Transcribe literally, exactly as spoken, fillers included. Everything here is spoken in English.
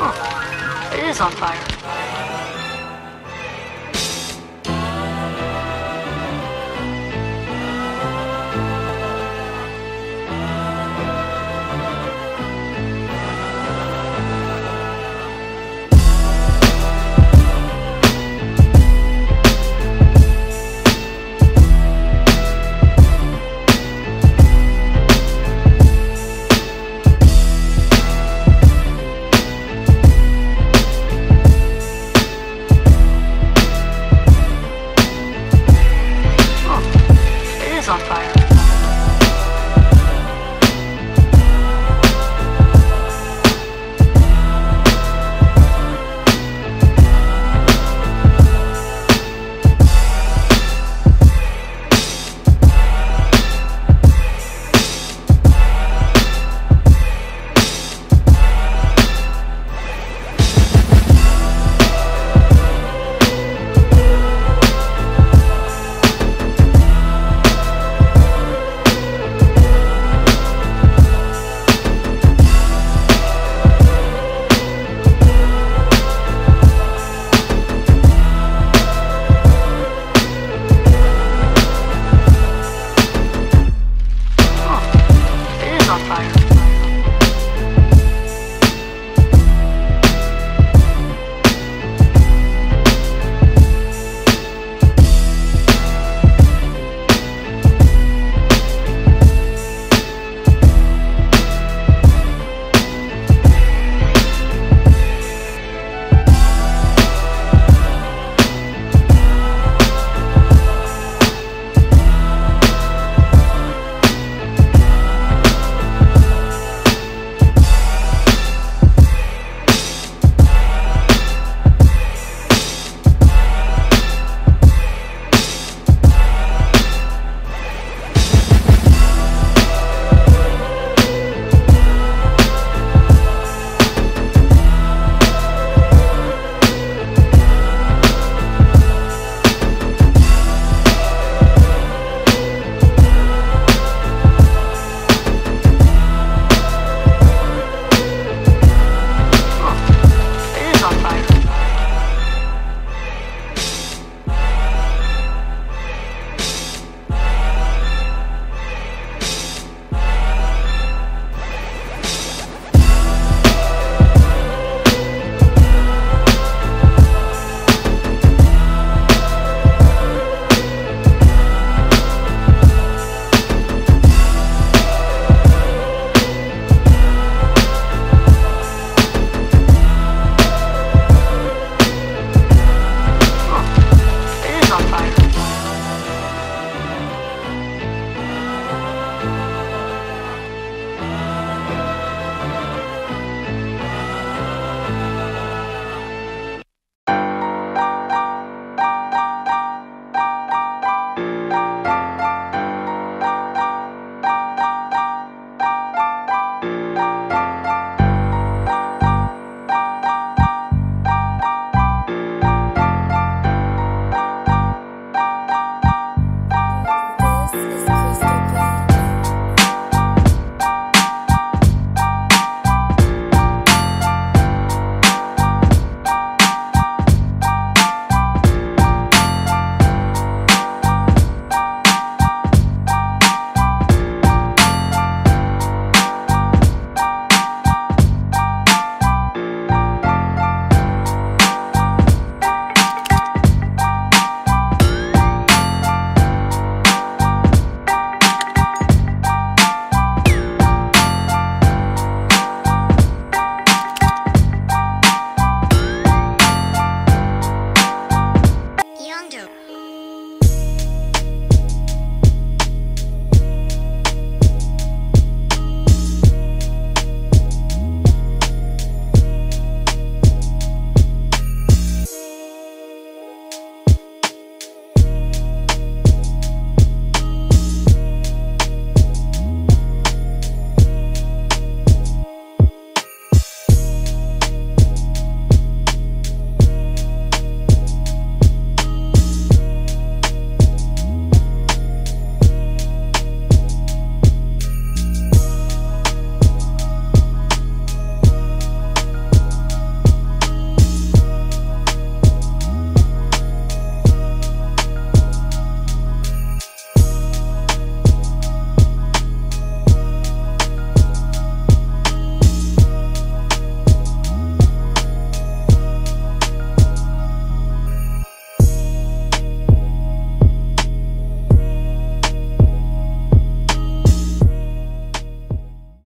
Huh. It is on fire.